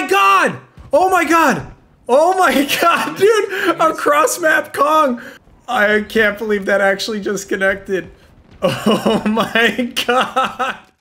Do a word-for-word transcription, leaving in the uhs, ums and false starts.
my god! Oh my god! Oh my god, dude! A cross map Kong! I can't believe that actually just connected. Oh my god!